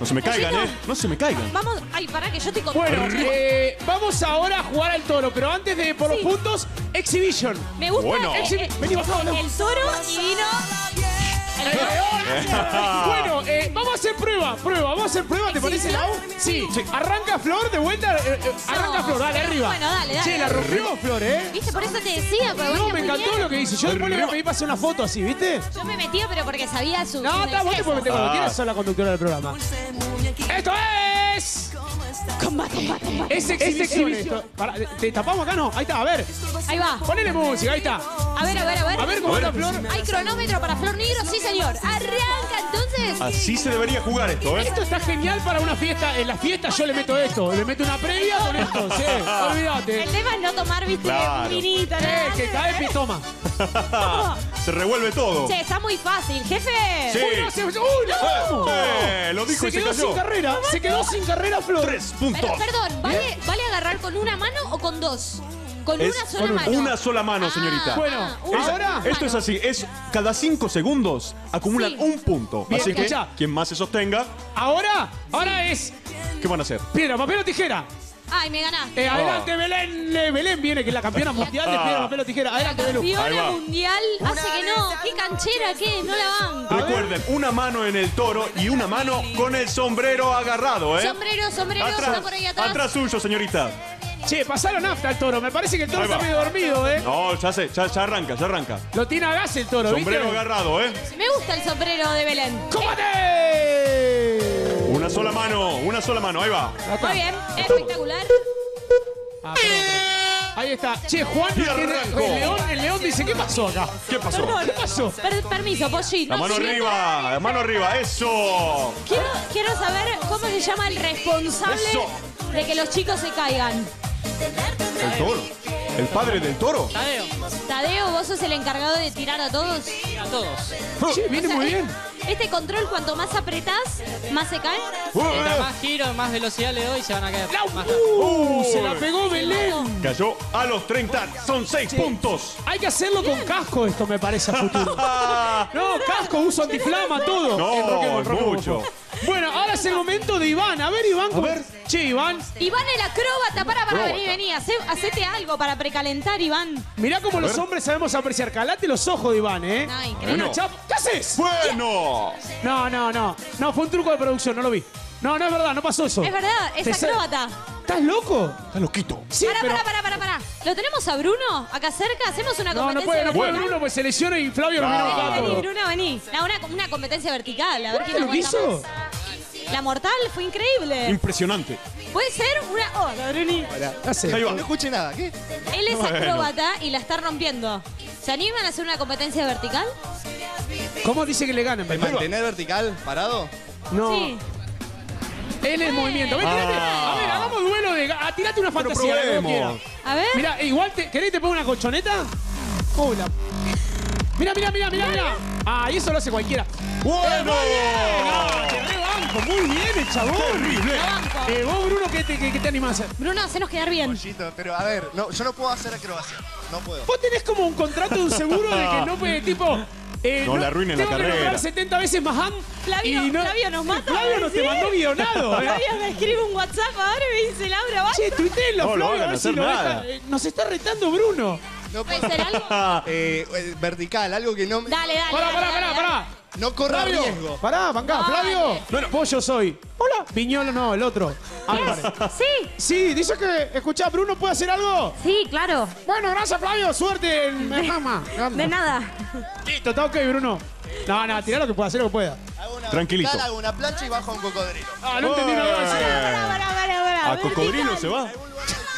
No se me caigan, ¿eh? No se me caigan. Vamos... Ay, pará que yo te controlo. Bueno, vamos ahora a jugar al toro, pero antes de por los puntos, Exhibition. Me gusta vení, bajado, no. El toro y vino... Bueno, vamos a hacer prueba. Vamos a hacer prueba, ¿te parece, Lau? Sí. Arranca Flor, de vuelta. Arranca Flor, dale, arriba. Bueno, dale. Che, la rompimos, Flor, ¿eh? ¿Viste? Por eso te decía. No, me encantó lo que hice. Yo después le pedí para hacer una foto así, ¿viste? Yo me metía, pero porque sabía su... No, vos te puedes meter cuando quieras, sos la conductora del programa. ¡Esto es... Combate! Es Exhibición. ¿Te tapamos acá? No, ahí está, a ver. Ahí va. Ponele música, ahí está. A ver. A ver cómo está Flor. Hay cronómetro para Flor Negro, sí señor. Arranca entonces. Así se debería jugar esto, ¿eh? Esto está genial para una fiesta. En las fiestas yo le meto esto. Le meto una previa con esto, sí. Olvídate. El tema es no tomar, viste, vinita. Claro. Que cae y toma. Se revuelve todo. Che, está muy fácil, jefe. Sí. Lo dijo y se cayó. Se quedó sin carrera. Se quedó sin carrera Flor. 3 puntos. Pero, perdón, ¿vale agarrar con una mano o con dos? Con una sola mano. Una sola mano, señorita. Bueno, ahora... Esto es así, es cada 5 segundos acumulan un punto. Bien, así que quien más se sostenga... Ahora es... ¿Qué van a hacer? Piedra, papel o tijera. Ay, me ganaste. Adelante, Belén. Belén viene, que es la campeona mundial de piedra, papel o tijera. Adelante, Belén. La campeona mundial hace que no. Qué canchera, qué. No la van. Recuerden, una mano en el toro y una mano con el sombrero agarrado, ¿eh? Sombrero. Atrás, por ahí atrás. Atrás suyo, señorita. Che, pasaron nafta al toro. Me parece que el toro está medio dormido, ¿eh? No, ya arranca. Lo tiene a gas el toro, sombrero ¿viste? Agarrado, ¿eh? Me gusta el sombrero de Belén. ¡Combate! Una sola mano, ahí va. Muy bien, espectacular. Ahí está. Che, Juan, el león dice, ¿qué pasó acá? ¿Qué pasó? Permiso, pollito. La mano arriba, eso. Quiero saber cómo se llama el responsable de que los chicos se caigan. El toro. ¿El padre del toro? Tadeo, ¿vos sos el encargado de tirar a todos? A todos. Che, viene muy bien. Este control, cuanto más apretás, más se cae. Más giro, más velocidad le doy y se van a caer. Se la pegó Belén. Cayó a los 30. Son 6 puntos. Hay que hacerlo con casco esto, me parece, a futuro. No, casco, uso antiflama, todo. No, mucho. Bueno, ahora es el momento de Iván. A ver, Iván. Che, Iván. Iván el acróbata. Para, vení. Hacete algo para precalentar, Iván. Mirá cómo los hombres sabemos apreciar. Calate los ojos de Iván, ¿eh? Ay, increíble. ¿Qué haces? Bueno. No. No, fue un truco de producción, no lo vi. No, es verdad, no pasó eso. Es verdad, es acróbata. ¿Estás loco? Está loquito. Sí, pará. ¿Lo tenemos a Bruno acá cerca? ¿Hacemos una competencia? No puede Bruno, pues se lesiona y Flavio no viene a Vení, Bruno, vení. Una competencia vertical. A ver quién lo hizo. La mortal fue increíble. Impresionante. Puede ser una... Hola, Bruni. No escuché nada. ¿Qué? Él es acróbata y la está rompiendo. ¿Se animan a hacer una competencia vertical? ¿Cómo dice que le ganan? ¿Mantener vertical parado? No. Sí. Él es movimiento. A ver, hagamos duelo de... Tirate una fantasía. A ver. Mirá, igual... ¿Querés que te ponga una colchoneta? Hola. Mirá. Ah, y eso lo hace cualquiera. ¡Bueno! Muy bien, el chabón. Terrible. Vos, Bruno, ¿qué te animás a hacer? Bruno, hacenos quedar bien. Pollito, pero a ver, yo no puedo hacer acrobacia. No puedo. Vos tenés como un contrato de un seguro de que no puede, tipo... no le arruines la carrera. Tengo que nombrar 70 veces más Flavio nos mata. Flavio nos te mandó guionado. Flavio me escribe un WhatsApp ahora y me dice, Laura, basta. Che, tuiteenlo, Flavio, a ver si lo deja. Nos está retando Bruno. ¿No puede ser algo? Vertical, algo que no... Dale. Pará. No corra riesgo. Pará, bancá, Flavio. No, pollo soy. Hola. Piñolo no, el otro. Sí, dice que, escuchá, Bruno, ¿puede hacer algo? Sí, claro. Bueno, gracias, Flavio. Suerte en mamá. De nada. Listo, está ok, Bruno. No, tirá lo que pueda. Tranquilito. Hago una plancha y bajo a un cocodrilo. No entendí nada. ¿A cocodrilo se va?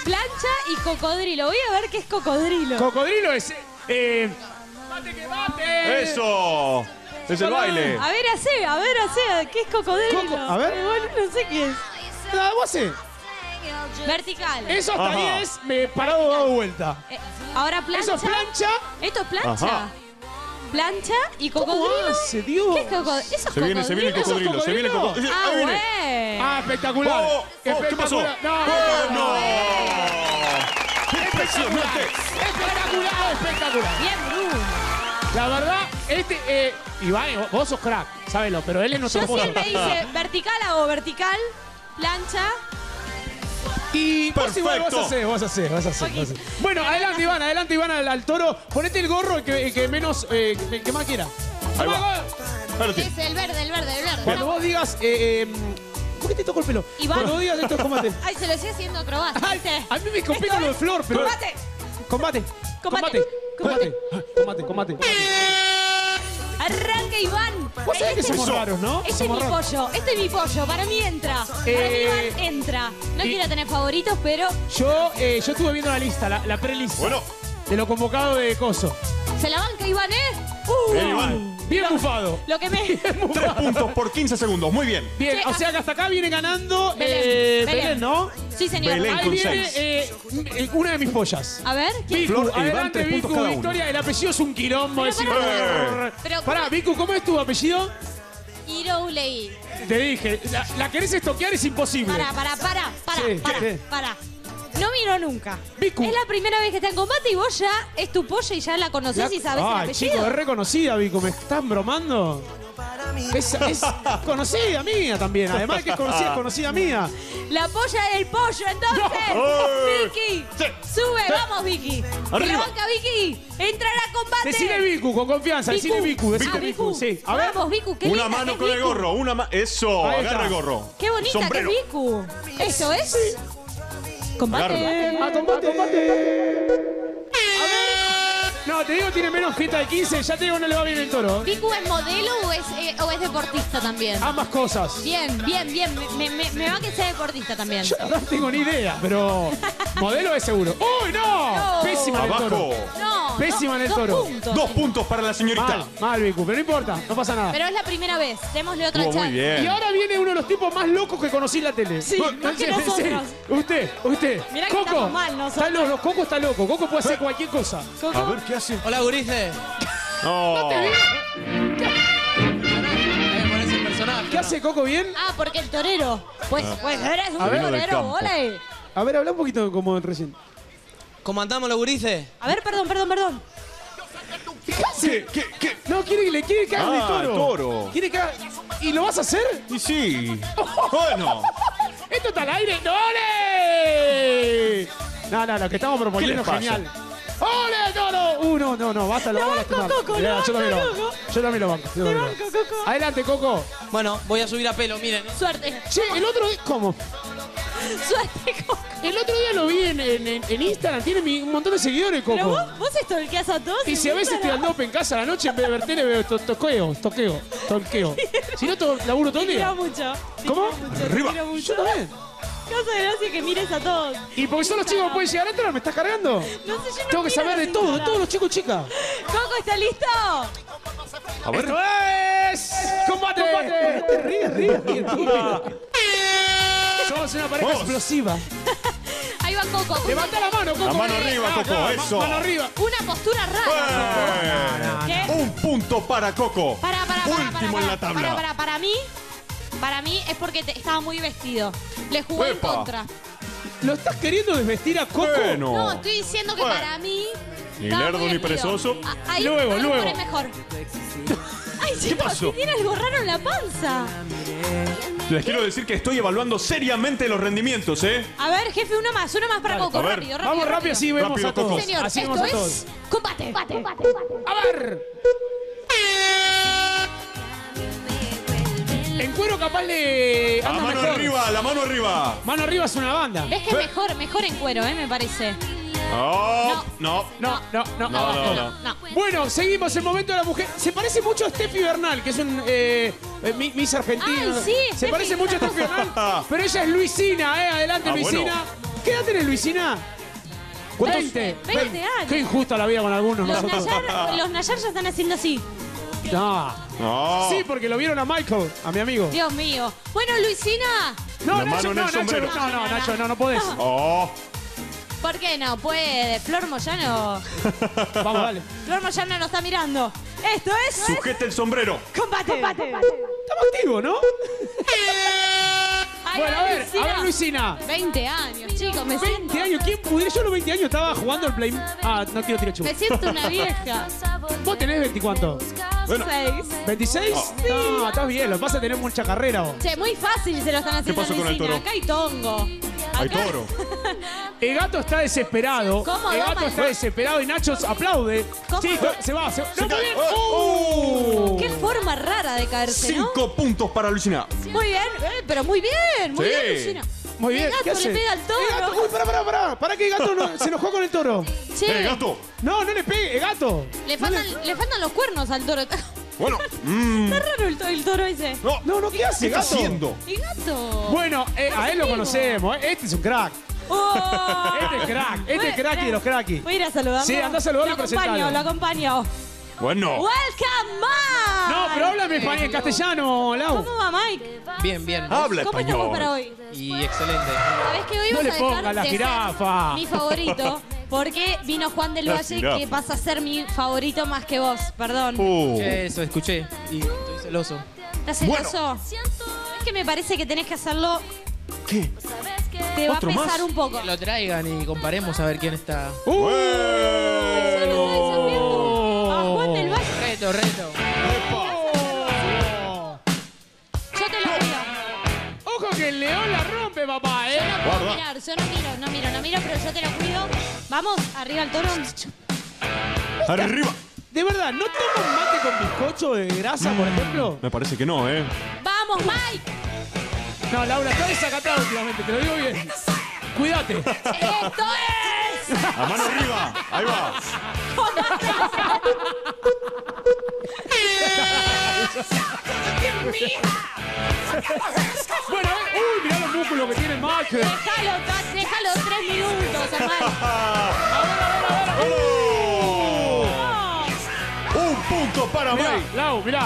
Plancha y cocodrilo. Voy a ver qué es cocodrilo. Cocodrilo es... ¡Bate que bate! ¡Eso! Es el baile. A ver, ¿qué es cocodrilo? A ver. No sé qué es. ¿Vos haces? Vertical. Eso hasta 10 me he parado dado vuelta. Ahora plancha. Eso es plancha. Esto es plancha. Ajá. Plancha y cocodrilo. ¿Cómo hace, Dios? ¿Qué es cocodrilo? Se viene el cocodrilo. Ahí viene. Espectacular. ¿Qué pasó? ¡No! ¡Impresionante! ¡Espectacular! Bien, Bruno. La verdad... Iván, vos sos crack, sábelo, pero él es nuestro bono. Yo siempre dice vertical, hago vertical, plancha. Y perfecto. Vos igual vas a hacer. Bueno, adelante Iván al toro. Ponete el gorro, el que menos, el que más quiera. Ahí va. Es el verde. Cuando vos digas, ¿por qué te tocó el pelo? Iván. Cuando vos digas esto es combate. Ay, se lo estoy haciendo acrobata. A mí me compito lo de flor, pero... Combate. Arranca Iván. Vos sabés que somos raros, ¿no? Este es mi pollo. Para mí entra. Para mí Iván entra. No quiero tener favoritos, pero... Yo estuve viendo la lista, la prelista. Bueno. De lo convocado de Coso. Se la banca Iván, bien, Iván. Bien bufado. Bien 3 puntos por 15 segundos. Muy bien. Bien, o sea que hasta acá viene ganando Belén, ¿no? Sí, señor. Belén ahí viene una de mis pollas. A ver, ¿quién? Vicu, Flor, adelante, Iván, Vicu, Victoria. El apellido es un quilombo. Pará, Vicu, ¿cómo es tu apellido? Iroulei. Te dije, la querés estoquear, es imposible. Pará. No miro nunca. Vicu. Es la primera vez que está en combate y vos ya es tu polla y ya la conocés y sabés el apellido. Chico, es reconocida, Vicu. ¿Me están bromando? Es conocida mía también. Además que es conocida mía. La polla del pollo, entonces. No. Vicky, sube. Vamos, Vicky. La banca, Vicky. Entrará a combate. Decile Vicu, con confianza. Decile Vicu. Vicu. Sí. A ver. Vamos, Vicu. Una mano con el gorro. Eso, agarra el gorro. Qué bonita que es Vicu. Eso es. Sí. ¡Combate! A ver. No, te digo, tiene menos jeta de 15. Ya te digo, no le va bien el toro. ¿Vicu es modelo o es deportista también? Ambas cosas. Bien. Me va a que sea deportista también. Yo no tengo ni idea, pero... modelo es seguro. ¡Uy, no! Pésima en el toro. Pésima en el toro. 2 puntos para la señorita. Mal, Vicu, pero no importa. No pasa nada. Pero es la primera vez. Démosle otra chance. Muy bien. Y ahora viene uno de los tipos más locos que conocí en la tele. Sí, más que nosotros. Usted. Mirá que estamos mal nosotros. Coco está loco. Coco puede hacer cualquier cosa. A ver qué hace. Hola, gurises. No te vi. ¿Qué hace Coco bien? Porque el torero. Pues eres un torero, ole. A ver, habla un poquito como recién. ¿Cómo andamos los gurises? A ver, perdón. ¿Qué? ¿Qué? No, quiere que haga el toro. ¿Quiere que haga? ¿Y lo vas a hacer? Y sí. Bueno. Esto está al aire. ¡Ole! No, que estamos proponiendo genial. ¡Ole, toro! No, basta, lo banco, Coco, yo también lo banco. Coco. Adelante, Coco. Bueno, voy a subir a pelo, miren. Suerte. Che, el otro... ¿Cómo? Suerte, Coco. El otro día lo vi en Instagram, tiene un montón de seguidores, Coco. Pero vos stalkeás a todos. Y si a veces te andop en casa a la noche, en vez de ver tele, veo toqueo. Si no, laburo todo el día. ¿Cómo? Arriba. Yo también. ¿Qué hace de gracia que mires a todos? ¿Y porque son los chicos pueden llegar a entrar? ¿Me estás cargando? No sé, yo tengo que saber de todo, de todos los chicos, chicas. ¿Coco está listo? A ver. ¡Esto es! ¡Combate! ¡Ríe! Somos una pareja explosiva. Ahí va Coco. Levanta la mano, Coco. La mano arriba, Coco. Eso. Mano arriba. Una postura rara. ¿Qué? 1 punto para Coco. Último en la tabla. Para mí es porque estaba muy vestido. Le jugó en contra. ¿Lo estás queriendo desvestir a Coco? Bueno. No, estoy diciendo que para mí... Ni lerdo ni perezoso. Luego. Es mejor. Ay, chicos, ¿qué pasó? Tiene algo raro en la panza. Les quiero decir que estoy evaluando seriamente los rendimientos, ¿eh? A ver, jefe, uno más para Coco. Rápido. Vamos rápido, así vemos a todos. Señor, así vemos a todos. Combate. A ver. En cuero capaz le... La mano arriba, Mano arriba es una banda. ¿Ves que es mejor en cuero, me parece? No. Bueno, seguimos el momento de la mujer. Se parece mucho a Steffi Bernal, que es un Miss Argentina. Ay, sí, se parece mucho a Steffi Bernal, pero ella es Luisina, adelante Luisina. Bueno. ¿Qué edad tenés, Luisina? 20 años. Qué injusta la vida con algunos. Los Nayar ya están haciendo así. No. Sí, porque lo vieron a Michael, a mi amigo. Dios mío. Bueno, Luisina. No, Nacho, no podés. ¿Por qué no puede? Flor Moyano. Vamos, dale. Flor Moyano nos está mirando. Esto es... Sujeta el sombrero. ¡Combate! Estamos activos, ¿no? Bueno, a ver, Luisina. 20 años, chicos, me siento... 20 años, ¿quién pudiera? Yo a los 20 años estaba jugando al Play... no quiero tirar chupas. Me siento una vieja. ¿Vos tenés 20 cuánto? Bueno, 26. ¿26? Oh. Sí. No, estás bien, lo que pasa es tener mucha carrera. Vos. Che, muy fácil se lo están haciendo. ¿Qué pasó con el toro? Acá hay tongo. Acá... Hay toro. El gato está desesperado. ¿Cómo? El gato está desesperado y Nacho aplaude. ¿Cómo? Sí, se va. Se... Se no, muy bien. Qué forma rara de caerse, 5 puntos para Lucina. Muy bien, pero muy bien. Muy bien, Lucina. Muy bien. El gato, ¿qué hace? Le pega al toro. El gato, uy, pará. Para que el gato no, se enojó con el toro. Sí. ¡El gato! No, no le pegue, el gato. Le faltan los cuernos al toro. Bueno. Está raro el toro ese. No, ¿qué hace? Gato. ¿Qué está haciendo? El gato. Bueno, a él lo conocemos. Este es un crack. Oh. Este es crack de los crackies. Voy a ir a saludarlo. Sí, andá a saludarlo y presentarlo. Lo acompaño. Bueno. ¡Welcome, Mike! No, pero háblame en castellano, Lau. ¿Cómo va, Mike? Bien. Habla ¿Cómo español. ¿Cómo estamos para hoy? Y excelente. ¿Sabés que hoy vas a dejar la jirafa? Mi favorito. Porque vino Juan del Valle, que pasa a ser mi favorito más que vos. Perdón. Eso, escuché. Y estoy celoso. ¿Estás celoso? Es que me parece que tenés que hacerlo... ¿Qué? Te va a pesar un poco. Que lo traigan y comparemos a ver quién está. ¡A Juan del Valle! Reto. Yo te lo cuido. Ojo que el león la rompe, papá, Yo no puedo mirar, yo no miro, pero yo te lo cuido. Vamos, arriba el toro. ¡Arriba! De verdad, ¿no tomas mate con bizcocho de grasa, por ejemplo? Me parece que no, ¡Vamos, Mike! No, Laura, estás desacatado últimamente, te lo digo bien. Cuídate. ¡Esto es! ¡A mano arriba! ¡Ahí va! Bueno, uy, mirá los músculos que tiene Max. Déjalo 3 minutos, hermano. ¡Ahora! ¡Un punto para Mike! Lau, mirá.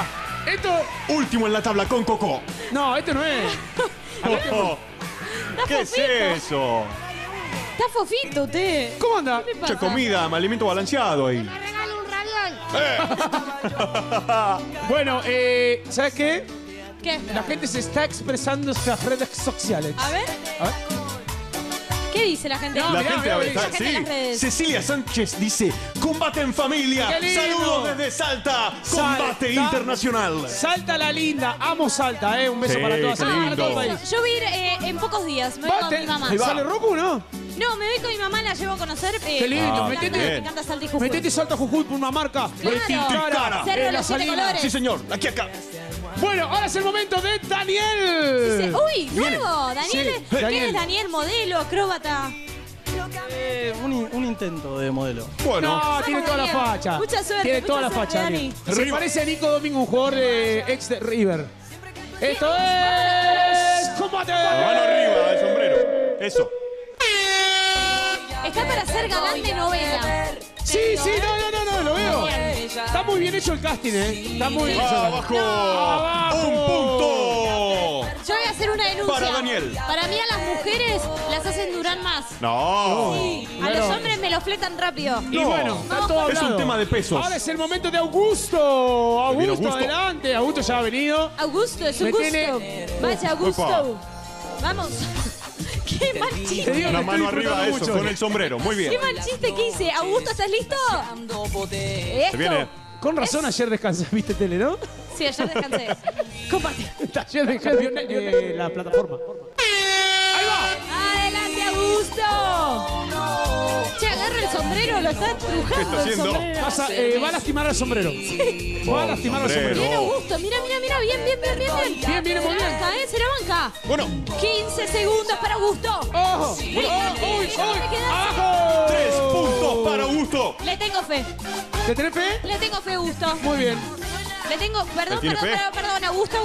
Esto... Último en la tabla con Coco. No, esto no es. ¿Qué es eso? Está fofito usted. ¿Cómo anda? Mucha comida, alimento balanceado ahí. Me regalo un raviol. Bueno, ¿sabes qué? ¿Qué? La gente se está expresando en las redes sociales. A ver. ¿Qué dice la gente? La gente, Cecilia Sánchez dice, combate en familia. Saludos desde Salta. Combate internacional. Salta la linda. Amo Salta, Un beso para todas. Yo voy a ir en pocos días. Me voy con mi mamá. ¿Sale Roku, no? No, me voy con mi mamá, la llevo a conocer. Qué lindo. Me encanta Salta y Jujuy. Metete Salta Jujuy por una marca. Claro. Cerro de los 7 colores. Sí, señor. Aquí, acá. Bueno, ahora es el momento de Daniel. Uy, nuevo. Daniel, ¿qué es Daniel? ¿Modelo, acróbata? Un intento de modelo. Bueno, tiene toda la facha. Mucha suerte. Tiene toda la facha, Dani. Se parece a Nico Domingo, un jugador de ex de River. Esto es... ¡Combate! Mano arriba del sombrero. Eso. Está para ser galán de novela. Sí, no, lo veo. Está muy bien hecho el casting, Está muy bien hecho. ¡Abajo! ¡Un punto! Yo voy a hacer una denuncia. Para Daniel. Para mí a las mujeres las hacen durar más. No. Sí. A los hombres me los fletan rápido. No. Y bueno, está todo hablado. Es un tema de pesos. Ahora es el momento de Augusto. Augusto, adelante. Augusto ya ha venido. Augusto, es un gusto. Vaya, Augusto. Vamos. ¡Qué mal chiste! Una mano arriba, eso, con el sombrero. Muy bien. ¡Qué mal chiste que hice! Augusto, ¿estás listo? Se viene. Con razón ayer descansé. ¿Viste tele, no? Sí, ayer descansé. Combate. Ayer descansé la plataforma. ¡Ahí va! ¡Adelante, Augusto! Che, agarra el sombrero, lo está trujando el sombrero. Va a lastimar al sombrero. Sí. Va a lastimar al sombrero. Bien, Augusto. Mira. Bien. Bien, muy bien. Será banca. Bueno. 15 segundos para Augusto. ¡Ojo! ¡Abajo! 3 puntos para Augusto. Le tengo fe. ¿Le tenés fe? Le tengo fe, Augusto. Muy bien. Le tengo... Perdón. Augusto.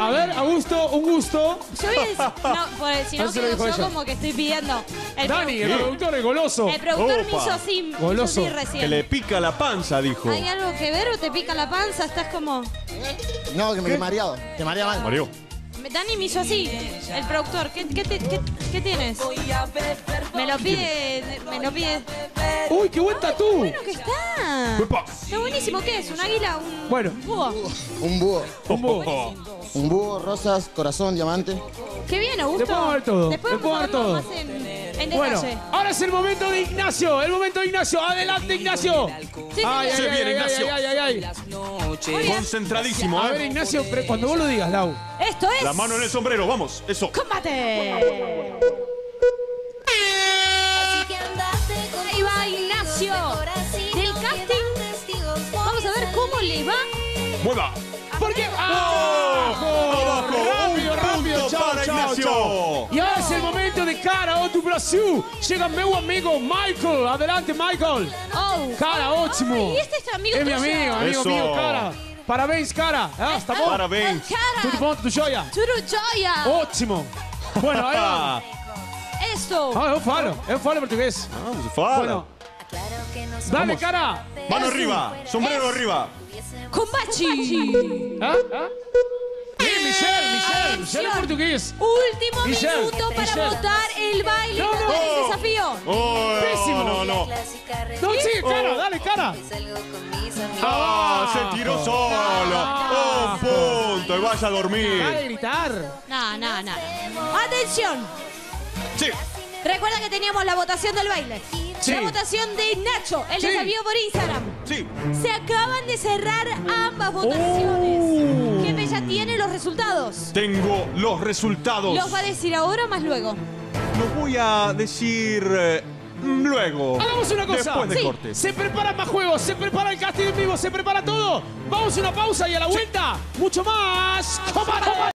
A ver, Augusto, un gusto. Yo voy a decir... si no quedo yo como que estoy pidiendo... Dani, el productor es goloso. El productor me hizo así recién. Que le pica la panza, dijo. ¿Hay algo que ver o te pica la panza? Estás como... No, que me he mareado. Te marea mal. Mareó. Dani me hizo así, el productor. ¿Qué tienes? Me lo pide. ¡Uy, qué buen tatú! ¡Qué bueno que está! ¡Uepa! ¡Está buenísimo! ¿Qué es? ¿Un águila? ¿Un búho? Un búho. Un búho, rosas, corazón, diamante. ¡Qué bien, Augusto! Te puedo ver todo. Más en detalle. Bueno, ahora es el momento de Ignacio. ¡Adelante, Ignacio! ¡Ay, bien, Ignacio! Concentradísimo, A ver, Ignacio, cuando vos lo digas, Lau. Esto es... La mano en el sombrero, vamos. Eso. ¡Combate! Ahí va Ignacio del casting. Vamos a ver cómo le va. ¡Mueva! Porque... ¡Abajo! ¡Rápido, rápido! ¡Chao, chao, chao! Y ahora es el momento de Karaoke Brasil. Llega mi amigo Michael. Adelante, Michael. Cara, ótimo. Y este es tu amigo. Es mi amigo, amigo mío, Cara. Parabéns, Cara. Está bom? Parabéns. Tudo bom, tudo joia? Tudo joia. Ótimo. Bueno, ahí va. Esto. Ah, yo falo portugués. Ah, yo falo. Bueno. Dale, Cara. Mano arriba, sombrero arriba. Combate. Michelle es portugués. Último minuto para votar el baile del desafío. Pésimo. No, sí, Cara, dale, Cara. Se tiró solo. Un punto y vaya a dormir. Va a gritar. No. Atención. Sí. Recuerda que teníamos la votación del baile. Sí. La votación de Nacho, el desafío por Instagram. Sí. Se acaban de cerrar ambas votaciones. ¿Qué bella tiene los resultados? Tengo los resultados. ¿Los va a decir ahora o más luego? Los voy a decir luego. Hagamos una cosa. Después de corte. Se preparan más juegos, se prepara el casting en vivo, se prepara todo. Vamos a una pausa y a la vuelta. Mucho más. ¡Combate!